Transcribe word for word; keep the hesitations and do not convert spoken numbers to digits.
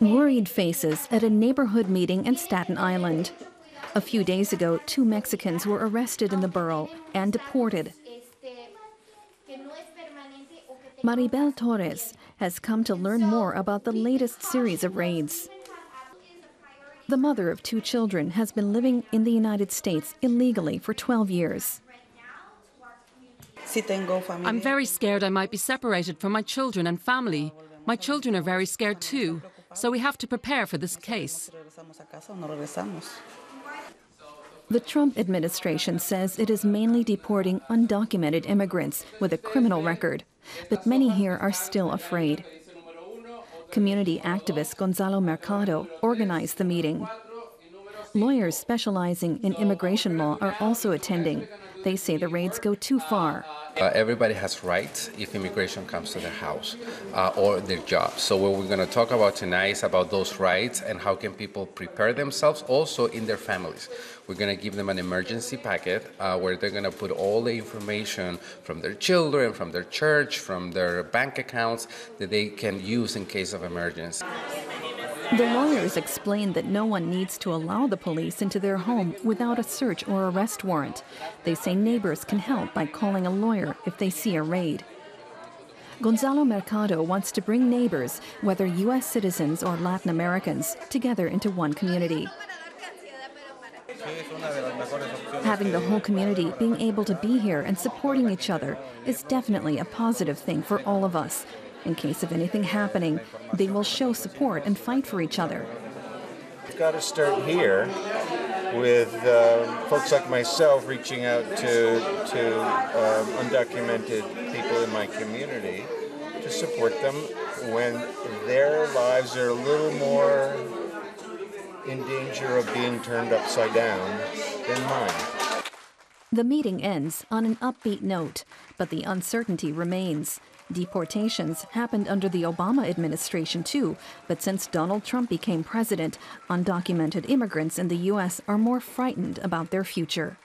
Worried faces at a neighborhood meeting in Staten Island. A few days ago, two Mexicans were arrested in the borough and deported. Maribel Torres has come to learn more about the latest series of raids. The mother of two children has been living in the United States illegally for twelve years. I'm very scared I might be separated from my children and family. My children are very scared too, so we have to prepare for this case. The Trump administration says it is mainly deporting undocumented immigrants with a criminal record, but many here are still afraid. Community activist Gonzalo Mercado organized the meeting. Lawyers specializing in immigration law are also attending. They say the raids go too far. Uh, everybody has rights if immigration comes to their house uh, or their job. So what we're going to talk about tonight is about those rights and how can people prepare themselves also in their families. We're going to give them an emergency packet uh, where they're going to put all the information from their children, from their church, from their bank accounts that they can use in case of emergency. The lawyers explained that no one needs to allow the police into their home without a search or arrest warrant. They say neighbors can help by calling a lawyer if they see a raid. Gonzalo Mercado wants to bring neighbors, whether U S citizens or Latin Americans, together into one community. Having the whole community being able to be here and supporting each other is definitely a positive thing for all of us. In case of anything happening, they will show support and fight for each other. We've got to start here with uh, folks like myself reaching out to, to uh, undocumented people in my community to support them when their lives are a little more in danger of being turned upside down than mine. The meeting ends on an upbeat note, but the uncertainty remains. Deportations happened under the Obama administration too, but since Donald Trump became president, undocumented immigrants in the U S are more frightened about their future.